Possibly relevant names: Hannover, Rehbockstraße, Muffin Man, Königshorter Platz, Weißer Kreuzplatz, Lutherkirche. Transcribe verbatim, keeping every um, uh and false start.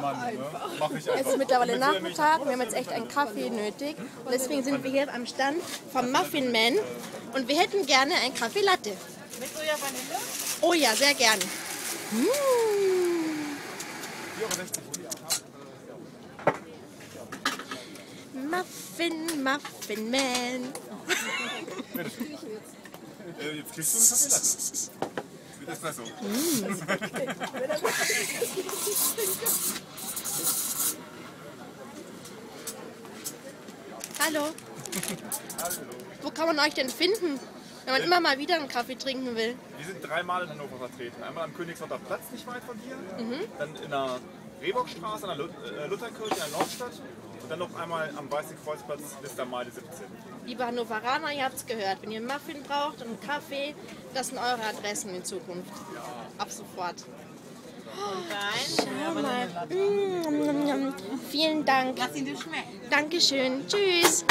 Mann, ne? Mach ich einfach. Es ist mittlerweile Nachmittag, wir haben jetzt echt einen Kaffee nötig. Und deswegen sind wir hier am Stand vom Muffin Man und wir hätten gerne einen Kaffee Latte. Mit Soja Vanille? Oh ja, sehr gerne. Mmh. Muffin, Muffin Man. Jetzt kriegst du einen Kaffee Latte. Espresso. Mm. Hallo. Hallo. Wo kann man euch denn finden, wenn man immer mal wieder einen Kaffee trinken will? Wir sind dreimal in Hannover vertreten. Einmal am Königshorter Platz, nicht weit von hier. Mhm. Dann in der Rehbockstraße, in der Lutherkirche, in der Nordstadt. Und dann noch einmal am Weißen Kreuzplatz bis der Mai siebzehn. Liebe Hannoveraner, ihr habt es gehört. Wenn ihr einen Muffin braucht und einen Kaffee, das sind eure Adressen in Zukunft. Ja. Ab sofort. Schau oh, mal. Mmh, vielen Dank. Lass ihn dir schmecken. Dankeschön. Tschüss.